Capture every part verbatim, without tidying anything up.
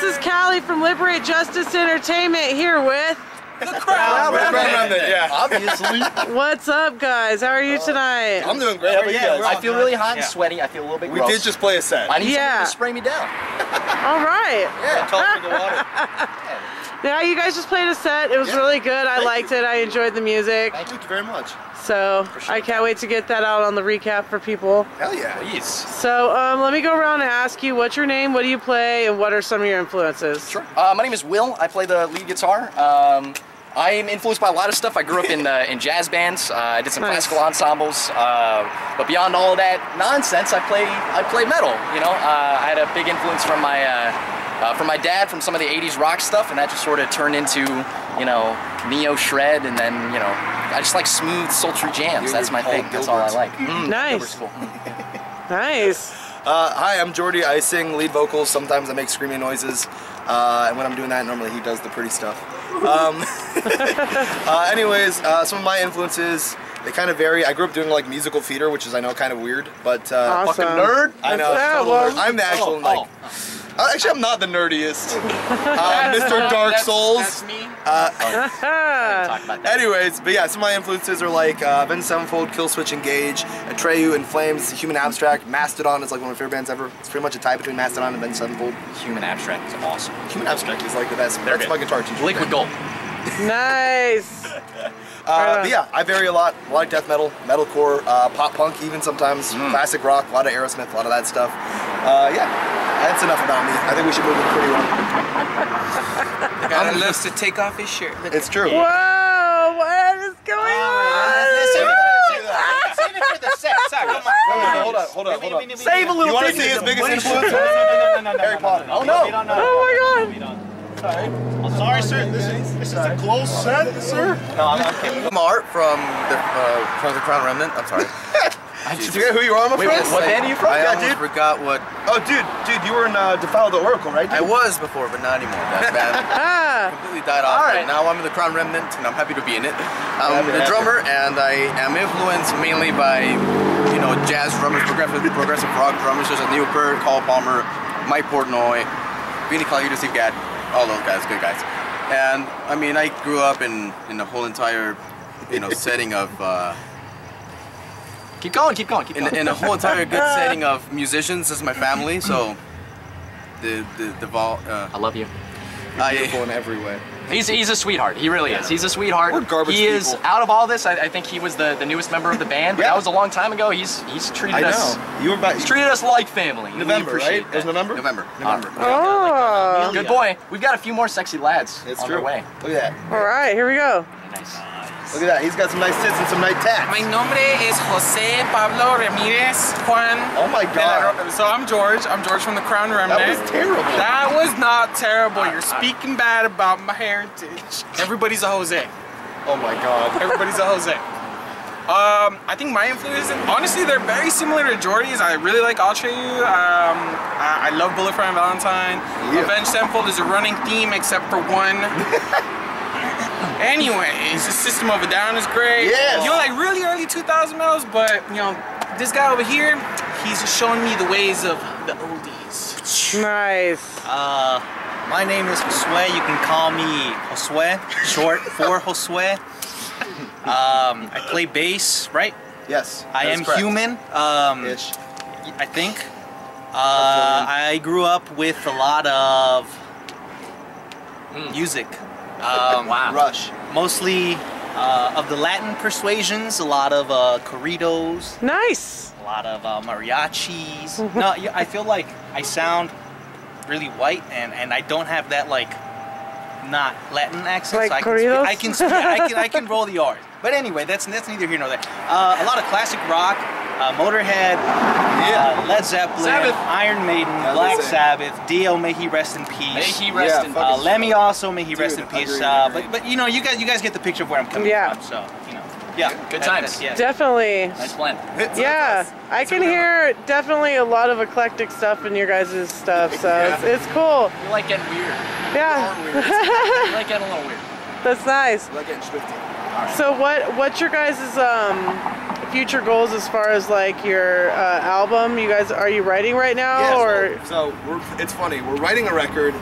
this is Callie from Liberate Justice Entertainment here with The Crown Remnant. Remnant, yeah. Obviously. What's up, guys? How are you tonight? I'm doing great. How are you guys? I feel really hot and yeah. sweaty. I feel a little bit gross. We did just play a set. I need yeah. to spray me down. All right. Yeah, talk to the water. Yeah, you guys just played a set. It was yeah. really good. I Thank liked you. it. I enjoyed the music. Thank you very much. So sure. I can't wait to get that out on the recap for people. Hell yeah. Please. So um, let me go around and ask you, what's your name, what do you play, and what are some of your influences? Sure. Uh, my name is Will. I play the lead guitar. Um, I am influenced by a lot of stuff. I grew up in uh, in jazz bands. Uh, I did some nice. classical ensembles, uh, but beyond all that nonsense, I play I play metal. You know, uh, I had a big influence from my uh, uh, from my dad, from some of the eighties rock stuff, and that just sort of turned into, you know, neo shred, and then, you know, I just like smooth, sultry jams. You're That's my thing. Dilbert. That's all I like. Mm, nice. Cool. Nice. Uh, hi, I'm Jordy. I sing lead vocals. Sometimes I make screaming noises, uh, and when I'm doing that, normally he does the pretty stuff. Um, uh, anyways, uh, some of my influences, they kind of vary. I grew up doing like musical theater, which is, I know, kind of weird, but uh, awesome. fucking nerd. I know. Nerd. I'm the actual oh, like. Oh. Uh, actually, I'm not the nerdiest. Uh, Mister Dark that's, Souls. That's me. Uh, oh. about that. Anyways, but yeah, some of my influences are like uh, Avenged Sevenfold, Kill Switch Engage, Atreyu, In Flames, Human Abstract, Mastodon is like one of my favorite bands ever. It's pretty much a tie between Mastodon and Avenged Sevenfold. Human Abstract is awesome. Human Abstract is like the best. They're that's good. my guitar teacher. Liquid Gold. Nice. uh, but yeah, I vary a lot. A lot of death metal, metalcore, uh, pop punk, even sometimes mm. classic rock. A lot of Aerosmith, a lot of that stuff. Uh, yeah. That's enough about me. I think we should move to the pretty one. The guy um, loves to take off his shirt. Look it's true. Whoa! What is going on? Listen, save it for the set. Come on. Hold on, hold on, hold on. Save a little bit. You want to see his biggest influence? No, no, no, no, Harry Potter. Oh no! Oh my God! Sorry. I'm sorry, sir. This is this is a close set, sir. No, I'm not kidding. I'm Art from the uh, from the Crown Remnant. I'm sorry. I just forget who you are, my Wait, friend. What band are you from? I yeah, almost dude. forgot what. Oh, dude, dude, you were in uh, Defile the Oracle, right? Dude? I was before, but not anymore. That's bad. I completely died off. All right. But now I'm in the Crown Remnant, and I'm happy to be in it. I'm happy, the happy. drummer, and I am influenced mainly by, you know, jazz drummers, progressive, progressive rock drummers, such as Neil Peart, Carl Palmer, Mike Portnoy, really call you to Steve Gadd. All those guys, good guys. And I mean, I grew up in in the whole entire, you know, setting of. Uh, Keep going, keep going, keep going. In, in a whole entire good setting of musicians, this is my family, so the the, the ball, uh, I love you. You're beautiful I, in every way. He's he's a sweetheart. He really yeah. is. He's a sweetheart. We're garbage he people. is out of all this. I, I think he was the, the newest member of the band. yeah. That was a long time ago. He's he's treated I us. Know. You were back. He's treated us like family. November, right? It was November. November. November. Oh. Good boy. We'y got a few more sexy lads it's on true. their way. Look at that. All right, here we go. Nice. Look at that, he's got some nice tits and some nice tats. My nombre is Jose Pablo Ramirez Juan. Oh my God. So I'm George. I'm George from the Crown Remnant. That was terrible. That was not terrible. You're speaking bad about my heritage. Everybody's a Jose. Oh my God. Everybody's a Jose. Um, I think my influences, honestly, they're very similar to Jordy's. I really like Atreyu. Um, I, I love Bulletproof Valentine. Yeah. Avenged Sevenfold is a running theme except for one. Anyways, the System of a Down is great. Yes. You know, like really early two thousand males, but you know, this guy over here, he's showing me the ways of the oldies. Nice. Uh, my name is Josue. You can call me Josue, short for Josue. Um, I play bass, right? Yes. I am correct. human. Um, Ish. I think. Uh, I grew up with a lot of mm. music. Um, wow. Rush. Mostly uh, of the Latin persuasions, a lot of uh, corridos. Nice. A lot of uh, mariachis. No, I feel like I sound really white, and, and I don't have that like not Latin accent. Like so I, corridos? Can speak, I, can, I can I can roll the R's. But anyway, that's that's neither here nor there. Uh, a lot of classic rock, uh, Motorhead, yeah. uh, Led Zeppelin, Sabbath. Iron Maiden, yeah, Black Sabbath, Dio, may he rest in peace. May he rest yeah, in peace. Uh, Lemmy also, may he Dude, rest in peace. Uh, but but you know, you guys you guys get the picture of where I'm coming yeah. from. So you know, yeah, good times. Yeah. Definitely. Nice blend. Yeah, nice. I can hear definitely a lot of eclectic stuff in your guys' stuff. So yeah. it's, it's cool. You like getting weird. Yeah. Weird. You like getting a little weird. That's nice. You like getting swifty. Right. So what what's your guys' um, future goals as far as like your uh, album? You guys, are you writing right now? Yeah, or so, so we're, it's funny, we're writing a record.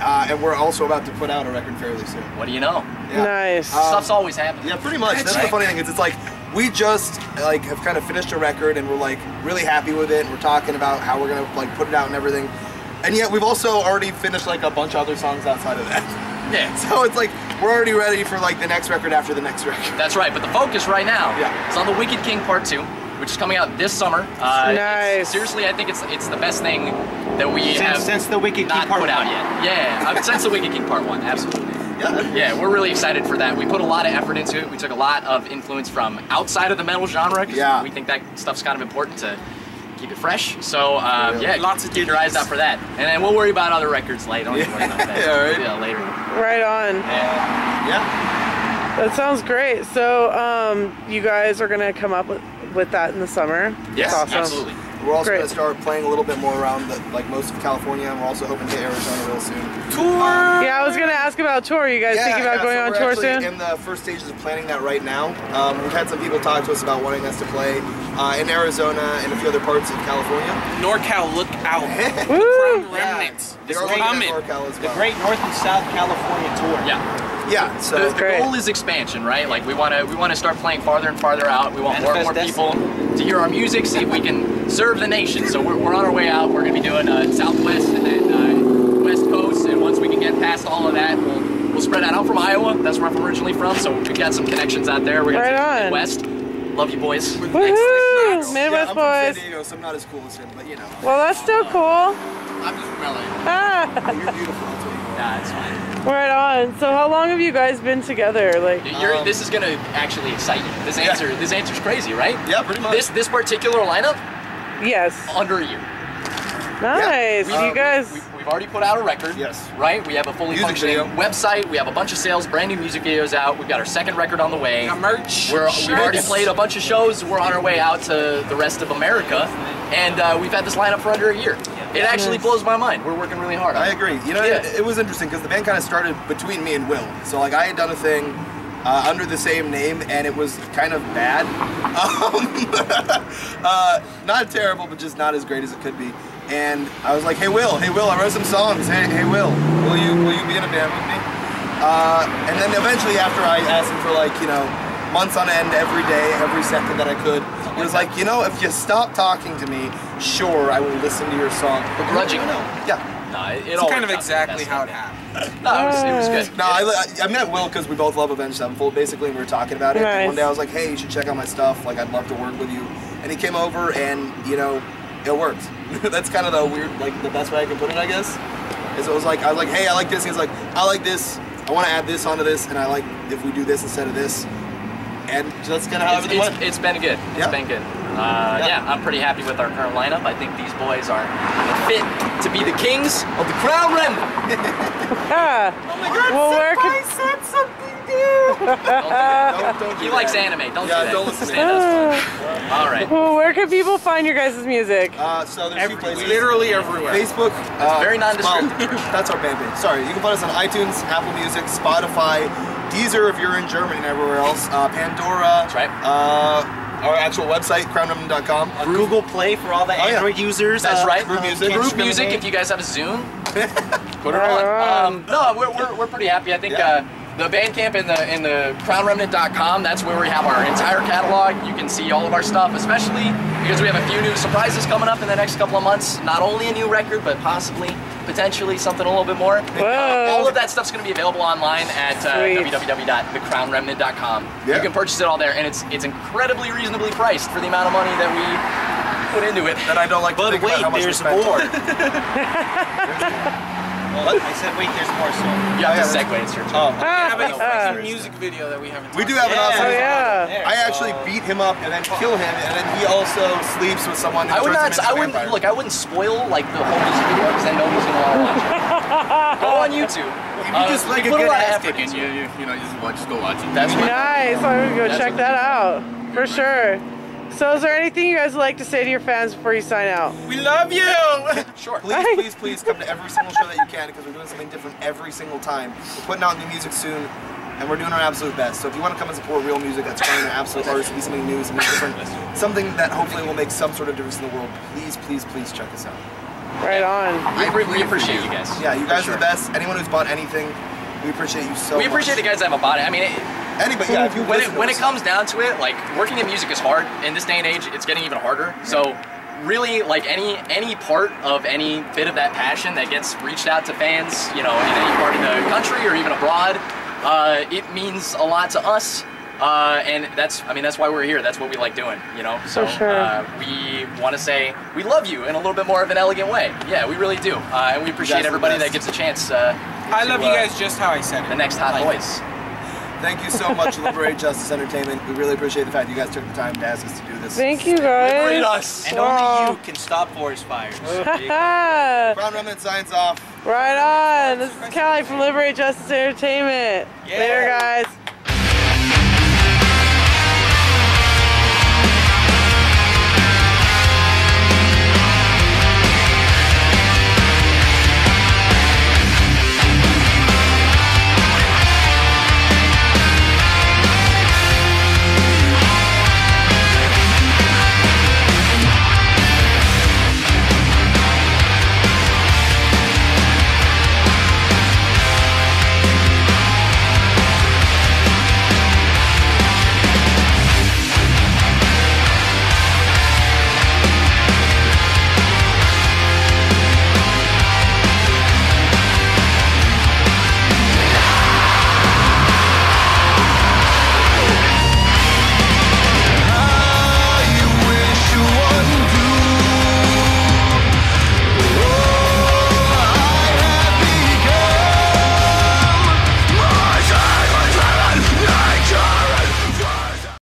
Uh, and we're also about to put out a record fairly soon. What do you know? Yeah. Nice. Um, Stuff's always happening. Yeah, pretty much. That's, That's the funny thing. Is it's like we just like have kind of finished a record and we're like really happy with it. And we're talking about how we're gonna like put it out and everything. And yet we've also already finished like a bunch of other songs outside of that. Yeah. So it's like we're already ready for like the next record after the next record. That's right. But the focus right now yeah. is on the Wicked King Part two, which is coming out this summer. Uh, nice. Seriously, I think it's it's the best thing that we since, have since the Wicked King not Part put out one. Yet. Yeah, since the Wicked King Part one, absolutely. Yeah. Yeah, we're really excited for that. We put a lot of effort into it. We took a lot of influence from outside of the metal genre. Yeah. We think that stuff's kind of important to keep it fresh. So um, really? yeah, lots of keep your eyes out for that. And then we'll worry about other records later. Don't yeah. worry about that. yeah, right. yeah, later. Right on. Yeah. yeah. That sounds great. So um, you guys are gonna come up with. with that in the summer. Yes, awesome. Absolutely. We're also going to start playing a little bit more around the, like most of California, and we're also hoping to Arizona real soon. Tour! Um, yeah, I was going to ask about tour. You guys yeah, thinking about yeah, going so on tour soon? We're in the first stages of planning that right now. Um, we've had some people talk to us about wanting us to play uh, in Arizona and a few other parts of California. NorCal, look out. The Crown Remnant. Yeah, they're coming. NorCal as well. The great North and South California tour. Yeah. Yeah, so the, the goal is expansion, right? Like we want to we want to start playing farther and farther out. We want more and more people to hear our music, see if we can serve the nation. So we're, we're on our way out. We're going to be doing uh, Southwest and then uh, West Coast. And once we can get past all of that, we'll, we'll spread out. I'm from Iowa. That's where I'm originally from. So we've got some connections out there. We're going to right the West. Love you boys. Woohoo! Midwest yeah, I'm boys. From San Diego, so I'm not as cool as him, but you know. Well, that's still cool. I'm just from L A. Ah. You're beautiful. Nah, it's fine. Right on. So how long have you guys been together? Like, You're, um, this is gonna actually excite you. This answer, yeah. this answer's crazy, right? Yeah, pretty much. This this particular lineup. Yes. Under a year. Nice. Yeah. We, um, you guys. We, we, we've already put out a record. Yes. Right. We have a fully music functioning video. website. We have a bunch of sales, brand new music videos out. We've got our second record on the way. Got merch. We're, we've already played a bunch of shows. We're on our way out to the rest of America, and uh, we've had this lineup for under a year. It actually blows my mind. We're working really hard on it. I agree. You know, yeah. it, it was interesting because the band kind of started between me and Will. So, like, I had done a thing uh, under the same name, and it was kind of bad. Um, uh, not terrible, but just not as great as it could be. And I was like, hey, Will, hey, Will, I wrote some songs. Hey, hey, Will, will you will you be in a band with me? Uh, and then eventually after I asked him for, like, you know, months on end, every day, every second that I could. It was like, you know, if you stop talking to me, sure, I will listen to your song. Begrudgingly. No, yeah. No, it, it all kind of exactly how it happened. No, it was, it was good. No, I, I met Will because we both love Avenged Sevenfold, basically, and we were talking about it. Nice. And one day I was like, hey, you should check out my stuff. Like, I'd love to work with you. And he came over and, you know, it worked. That's kind of the weird, like, the best way I can put it, I guess. Is it was like, I was like, hey, I like this. He's like, I like this. I want to add this onto this. And I like if we do this instead of this. And that's kind of how everything went. It's been good. It's yeah. been good. Uh, yeah. yeah, I'm pretty happy with our current lineup. I think these boys are fit to be the kings of the Crown Remnant. yeah. Oh my God! Well, where I said something new. Don't do don't, don't do he that. likes anime. Don't yeah, do that. Don't listen to that. All right. Well, where can people find your guys' music? Uh, so there's Every, two places. Literally everywhere. Facebook. Uh, very nondescript. That's our band name. Sorry. You can find us on iTunes, Apple Music, Spotify. Deezer if you're in Germany and everywhere else. Uh, Pandora. That's right. Uh, our actual website, crown remnant dot com. Uh, Google Play for all the oh, Android yeah. users. That's uh, right. Group uh, music. Group music if you guys have a Zoom. Put it on. Um, no, we're, we're, we're pretty happy. I think yeah. uh, the Bandcamp and the, and the crown remnant dot com, that's where we have our entire catalog. You can see all of our stuff, especially because we have a few new surprises coming up in the next couple of months. Not only a new record, but possibly... potentially something a little bit more. Uh, all of that stuff's going to be available online at uh, w w w dot the crown remnant dot com. Yeah. You can purchase it all there, and it's it's incredibly reasonably priced for the amount of money that we put into it. That I don't like. But to think wait, about how much there's more. Well, I said wait, there's more. So you have yeah, to segue. It's your turn. We have an awesome music video that we haven't. We do have yeah. an awesome. Oh, yeah. There, I actually so. beat him up and then kill him, and then he also sleeps with someone. Who I would not. I wouldn't vampire. look. I wouldn't spoil like the whole music video because I know he's gonna want to watch it. Go on YouTube. If you just uh, like you a good effort, and you, you you know you just watch, just go watch it. That's nice. I would go That's check that out for sure. So is there anything you guys would like to say to your fans before you sign out? We love you! Sure. Please, please, please come to every single show that you can because we're doing something different every single time. We're putting out new music soon and we're doing our absolute best. So if you want to come and support real music that's trying to absolute artists, be something new, something different, something that hopefully will make some sort of difference in the world, please, please, please check us out. Right on. I we, we appreciate you guys. Yeah, you guys sure. are the best. Anyone who's bought anything, we appreciate you so much. We appreciate much. the guys that have bought it. I mean, it, anybody. Yeah, if you when it, when it comes down to it, like working in music is hard. In this day and age, it's getting even harder. Yeah. So. Really, like any any part of any bit of that passion that gets reached out to fans, you know, in any part of the country or even abroad, uh, it means a lot to us, uh, and that's I mean that's why we're here. That's what we like doing, you know. So sure. uh, we want to say we love you in a little bit more of an elegant way. Yeah, we really do, uh, and we appreciate everybody that gets a chance. Uh, I to, love you uh, guys just how I said it. The next hot like boys. It. Thank you so much, Liberate Justice Entertainment. We really appreciate the fact you guys took the time to ask us to do this. Thank you, guys. Liberate us. And wow. only you can stop forest fires. Crown Remnant signs off. Right on. This is Callie from Liberate Justice Entertainment. Yeah. Later, guys.